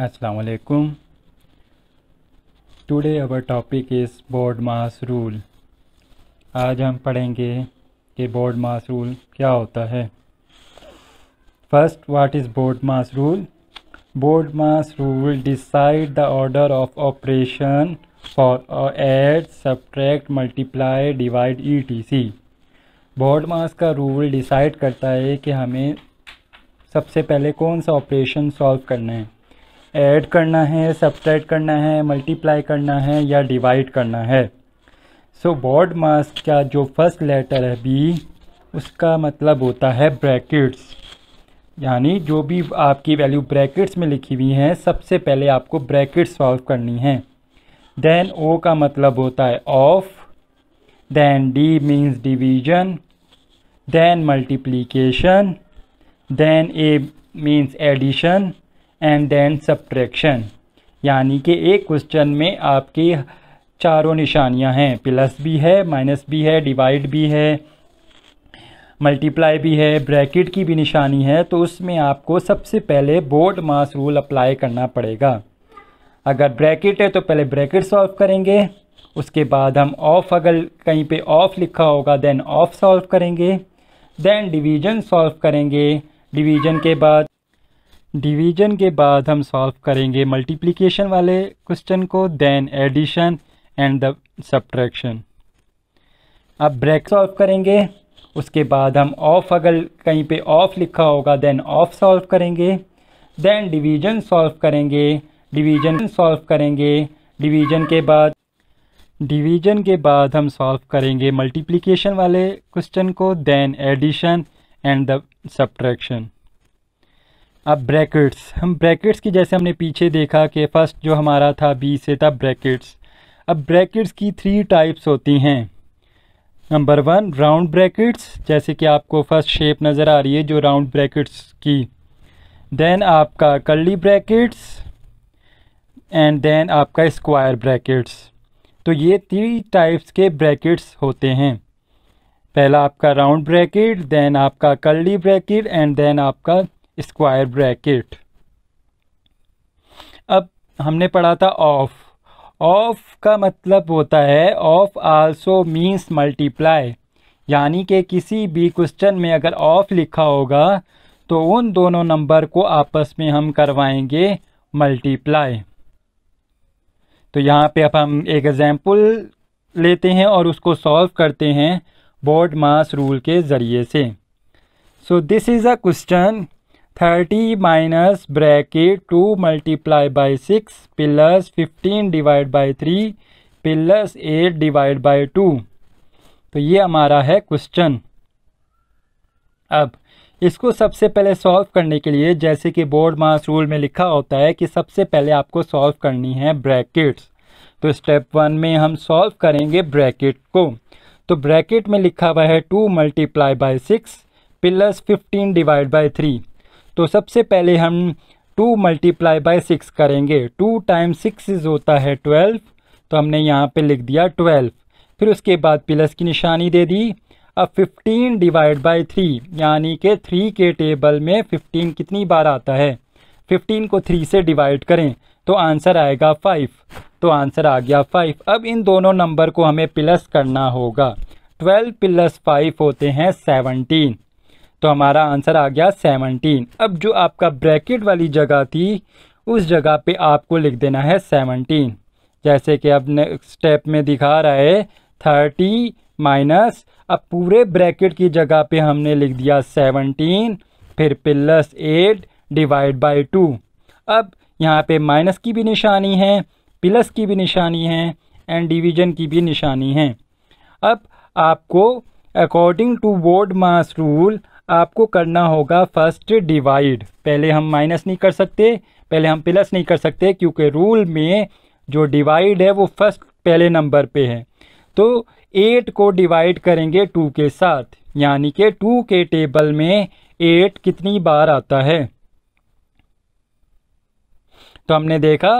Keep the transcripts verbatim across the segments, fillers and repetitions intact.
Assalamualaikum. Today our topic is BODMAS rule. आज हम पढ़ेंगे कि BODMAS rule क्या होता है. First, what is BODMAS rule? BODMAS rule decide the order of operation for add, subtract, multiply, divide, et cetera. BODMAS का rule decide करता है कि हमें सबसे पहले कौन सा ऑपरेशन सॉल्व करना है. ऐड करना है, सब्ट्रैक्ट करना है, मल्टीप्लाई करना है या डिवाइड करना है. सो BODMAS का जो फर्स्ट लेटर है बी, उसका मतलब होता है ब्रैकेट्स. यानी जो भी आपकी वैल्यू ब्रैकेट्स में लिखी हुई हैं सबसे पहले आपको ब्रैकेट्स सॉल्व करनी है. देन ओ का मतलब होता है of, then D means division, then multiplication, then A means addition and then subtraction. यानी कि एक क्वेश्चन में आपके चारों निशानियां हैं, प्लस भी है, माइनस भी है, डिवाइड भी है, मल्टीप्लाई भी है, ब्रैकेट की भी निशानी है. तो उसमें आपको सबसे पहले BODMAS रूल अप्लाई करना पड़ेगा. अगर ब्रैकेट है तो पहले ब्रैकेट सॉल्व करेंगे, उसके बाद हम ऑफ, अगर कहीं पे ऑफ लिखा होगा देन ऑफ सॉल्व करेंगे, देन डिवीजन सॉल्व करेंगे, डिवीजन के बाद डिवीजन के बाद हम सॉल्व करेंगे मल्टीप्लिकेशन वाले क्वेश्चन को, then addition and the subtraction. अब ब्रैकेट सॉल्व करेंगे, उसके बाद हम ऑफ, अगर कहीं पे ऑफ लिखा होगा देन ऑफ सॉल्व करेंगे, देन डिवीजन सॉल्व करेंगे, डिवीजन सॉल्व करेंगे, डिवीजन के बाद डिवीजन के बाद हम सॉल्व करेंगे मल्टीप्लिकेशन वाले क्वेश्चन को, then addition and the subtraction. अब ब्रैकेट्स, हम ब्रैकेट्स की जैसे हमने पीछे देखा कि फर्स्ट जो हमारा था बी से था ब्रैकेट्स. अब ब्रैकेट्स की थ्री टाइप्स होती हैं. नंबर वन, राउंड ब्रैकेट्स, जैसे कि आपको फर्स्ट शेप नज़र आ रही है जो राउंड ब्रैकेट्स की. देन आपका कर्ली ब्रैकेट्स एंड देन आपका स्क्वायर ब्रैकेट्स. तो ये थ्री टाइप्स के ब्रैकेट्स होते हैं. पहला आपका राउंड ब्रैकेट, देन आपका कर्ली ब्रैकेट एंड देन आपका स्क्वायर ब्रैकेट. अब हमने पढ़ा था ऑफ. ऑफ का मतलब होता है ऑफ आल्सो मीन्स मल्टीप्लाई. यानी कि किसी भी क्वेश्चन में अगर ऑफ लिखा होगा तो उन दोनों नंबर को आपस में हम करवाएंगे मल्टीप्लाई. तो यहाँ पे अब हम एक एग्जाम्पल लेते हैं और उसको सॉल्व करते हैं BODMAS रूल के ज़रिए से. So this is a question thirty minus bracket two multiply by six plus fifteen divide by three plus eight divide by two. तो ये हमारा है क्वेश्चन. अब इसको सबसे पहले सॉल्व करने के लिए, जैसे कि BODMAS रूल में लिखा होता है कि सबसे पहले आपको सॉल्व करनी है ब्रैकेट्स. तो स्टेप वन में हम सॉल्व करेंगे ब्रैकेट को. तो ब्रैकेट में लिखा हुआ है two multiply by six plus fifteen divide by three. तो सबसे पहले हम टू मल्टीप्लाई बाई सिक्स करेंगे. टू टाइम सिक्स होता है ट्वेल्व, तो हमने यहाँ पे लिख दिया ट्वेल्व. फिर उसके बाद प्लस की निशानी दे दी. अब फिफ्टीन डिवाइड बाई थ्री, यानी कि थ्री के टेबल में फिफ्टीन कितनी बार आता है, फिफ्टीन को थ्री से डिवाइड करें तो आंसर आएगा फाइव. तो आंसर आ गया फाइव. अब इन दोनों नंबर को हमें प्लस करना होगा. ट्वेल्व प्लस फाइव होते हैं सेवनटीन. तो हमारा आंसर आ गया सेवनटीन. अब जो आपका ब्रैकेट वाली जगह थी उस जगह पे आपको लिख देना है सेवनटीन, जैसे कि अब नेक्स्ट स्टेप में दिखा रहा है थर्टी माइनस. अब पूरे ब्रैकेट की जगह पे हमने लिख दिया सेवनटीन, फिर plus eight divide by two. अब यहाँ पे माइनस की भी निशानी है, प्लस की भी निशानी है एंड डिवीजन की भी निशानी है. अब आपको अकॉर्डिंग टू BODMAS रूल आपको करना होगा फर्स्ट डिवाइड. पहले हम माइनस नहीं कर सकते, पहले हम प्लस नहीं कर सकते, क्योंकि रूल में जो डिवाइड है वो फर्स्ट पहले नंबर पे है. तो एट को डिवाइड करेंगे टू के साथ, यानी कि टू के टेबल में एट कितनी बार आता है. तो हमने देखा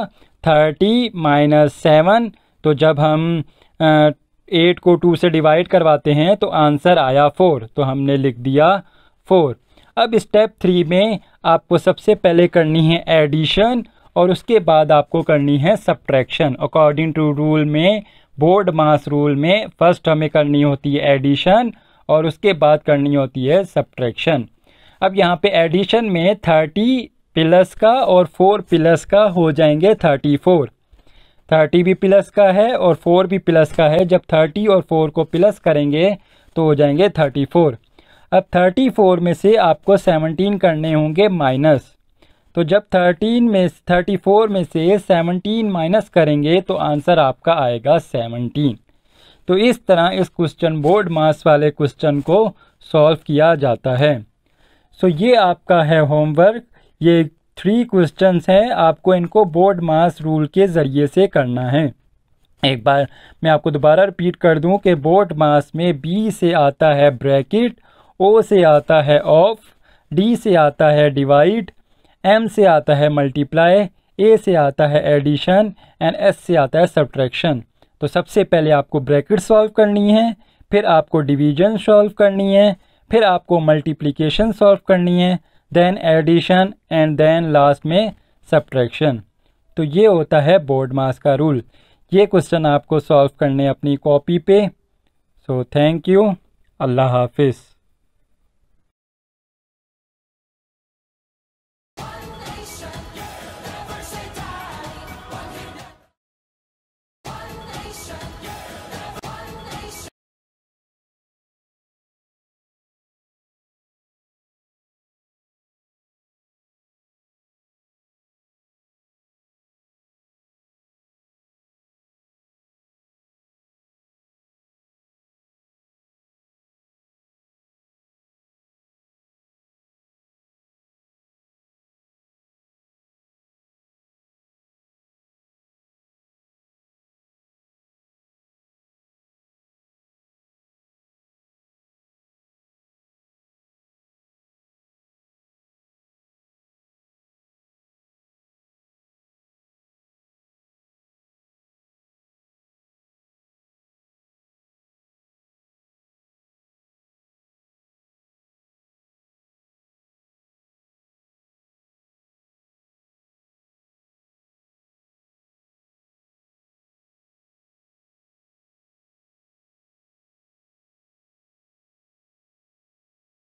थर्टी माइनस सेवन. तो जब हम एट को टू से डिवाइड करवाते हैं तो आंसर आया फोर. तो हमने लिख दिया फोर. अब स्टेप थ्री में आपको सबसे पहले करनी है एडिशन और उसके बाद आपको करनी है सब्ट्रैक्शन। अकॉर्डिंग टू रूल में, बोडमास रूल में फर्स्ट हमें करनी होती है एडिशन और उसके बाद करनी होती है सब्ट्रैक्शन। अब यहाँ पे एडिशन में थर्टी प्लस का और फोर प्लस का हो जाएंगे थर्टी फोर। थर्टी भी प्लस का है और फोर भी प्लस का है, जब थर्टी और फोर को प्लस करेंगे तो हो जाएंगे थर्टी फोर। अब थर्टी फोर में से आपको सेवनटीन करने होंगे माइनस, तो जब थर्टीन में थर्टी फोर में से सेवनटीन माइनस करेंगे तो आंसर आपका आएगा सेवनटीन। तो इस तरह इस क्वेश्चन बोडमास वाले क्वेश्चन को सॉल्व किया जाता है। सो so, ये आपका है होमवर्क। ये थ्री क्वेश्चंस हैं, आपको इनको बोडमास रूल के ज़रिए से करना है। एक बार मैं आपको दोबारा रिपीट कर दूं कि बोडमास में बी से आता है ब्रैकेट, ओ से आता है ऑफ, डी से आता है डिवाइड, एम से आता है मल्टीप्लाई, ए से आता है एडिशन एंड एस से आता है सब्ट्रैक्शन। तो सबसे पहले आपको ब्रैकेट सॉल्व करनी है, फिर आपको डिवीजन सॉल्व करनी है, फिर आपको मल्टीप्लिकेशन सॉल्व करनी है, then addition and then last में सब्ट्रैक्शन। तो ये होता है बोडमास का रूल। ये क्वेश्चन आपको सॉल्व करने अपनी कॉपी पे। सो थैंक यू, अल्लाह हाफिज़।